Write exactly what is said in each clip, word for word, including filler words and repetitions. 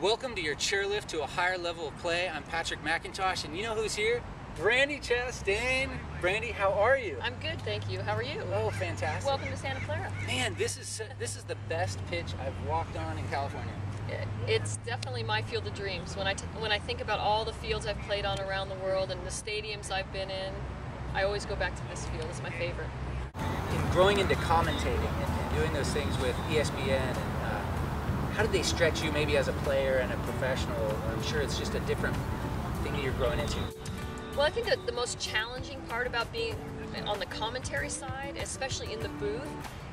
Welcome to your chairlift to a higher level of play. I'm Patrick McIntosh, and you know who's here? Brandi Chastain. Brandi, how are you? I'm good, thank you. How are you? Oh, fantastic. Welcome to Santa Clara. Man, this is this is the best pitch I've walked on in California. It's definitely my field of dreams. When I t when I think about all the fields I've played on around the world and the stadiums I've been in, I always go back to this field. It's my favorite. In growing into commentating and, and doing those things with E S P N, and, uh, how did they stretch you maybe as a player and a professional? I'm sure it's just a different thing that you're growing into. Well, I think that the most challenging part about being on the commentary side, especially in the booth,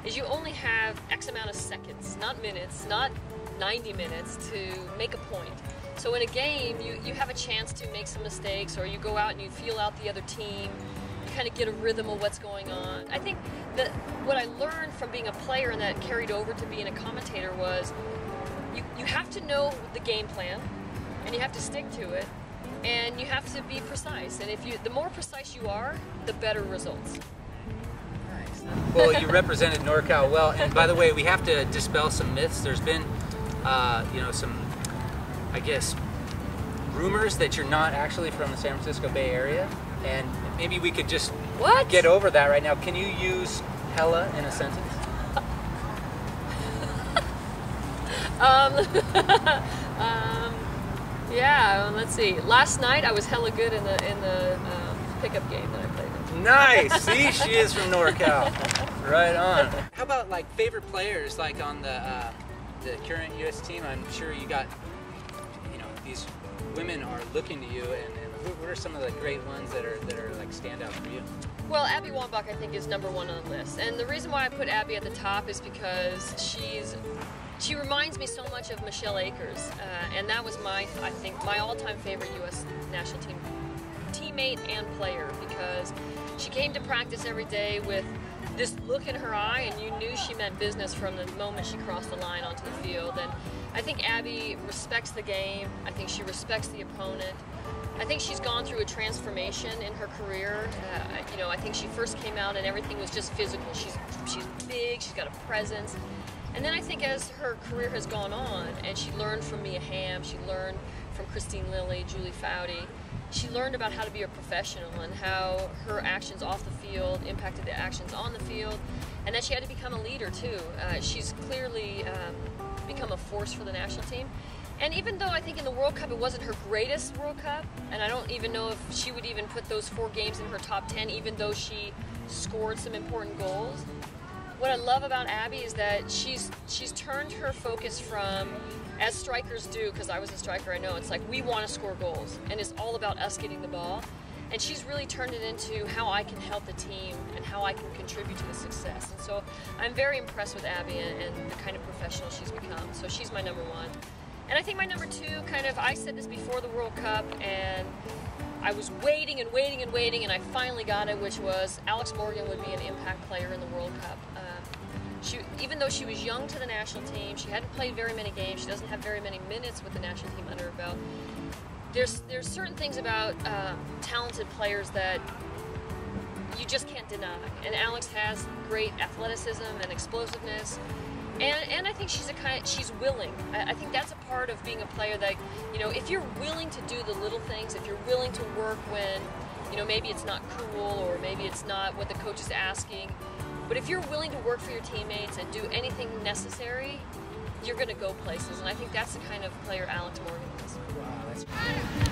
is you only have X amount of seconds, not minutes, not ninety minutes to make a point. So in a game, you, you have a chance to make some mistakes, or you go out and you feel out the other team, you kind of get a rhythm of what's going on. I think that what I learned from being a player and that carried over to being a commentator was you, you have to know the game plan, and you have to stick to it, and you have to be precise. And if you, the more precise you are, the better results. Nice. Well, you represented NorCal well, and by the way, we have to dispel some myths. There's been, uh, you know, some, I guess, rumors that you're not actually from the San Francisco Bay Area, and maybe we could just what? get over that right now. Can you use hella in a sentence? um, um, yeah, well, let's see. Last night I was hella good in the in the um, pickup game that I played in. Nice. See, she is from NorCal. Right on. How about like favorite players, like on the uh, the current U S team? I'm sure you got. These women are looking to you, and, and what are some of the great ones that are that are like stand out for you? Well, Abby Wambach, I think, is number one on the list, and the reason why I put Abby at the top is because she's she reminds me so much of Michelle Akers, uh, and that was my I think my all-time favorite U S national team teammate and player, because she came to practice every day with this look in her eye, and you knew she meant business from the moment she crossed the line onto the field. And I think Abby respects the game. I think she respects the opponent. I think she's gone through a transformation in her career. Uh, you know, I think she first came out and everything was just physical. She's, she's big, she's got a presence. And then I think as her career has gone on, and she learned from Mia Hamm, she learned from Christine Lilly, Julie Faudy, she learned about how to be a professional and how her actions off the field impacted the actions on the field, and that she had to become a leader too. Uh, she's clearly um, become a force for the national team. And even though I think in the World Cup it wasn't her greatest World Cup, and I don't even know if she would even put those four games in her top ten, even though she scored some important goals, what I love about Abby is that she's she's turned her focus from, as strikers do, because I was a striker, I know, it's like we want to score goals, and it's all about us getting the ball. And she's really turned it into how I can help the team and how I can contribute to the success. And so I'm very impressed with Abby and, and the kind of professional she's become. So she's my number one. And I think my number two, kind of, I said this before the World Cup, and I was waiting and waiting and waiting, and I finally got it, which was Alex Morgan would be an impact player in the World Cup. She, even though she was young to the national team, she hadn't played very many games, she doesn't have very many minutes with the national team under her belt. There's, there's certain things about uh, talented players that you just can't deny. And Alex has great athleticism and explosiveness. And, and I think she's a kind of, she's willing. I, I think that's a part of being a player that, you know, if you're willing to do the little things, if you're willing to work when, you know, maybe it's not cool or maybe it's not what the coach is asking, but if you're willing to work for your teammates and do anything necessary, you're going to go places. And I think that's the kind of player Alex Morgan is. Wow, that's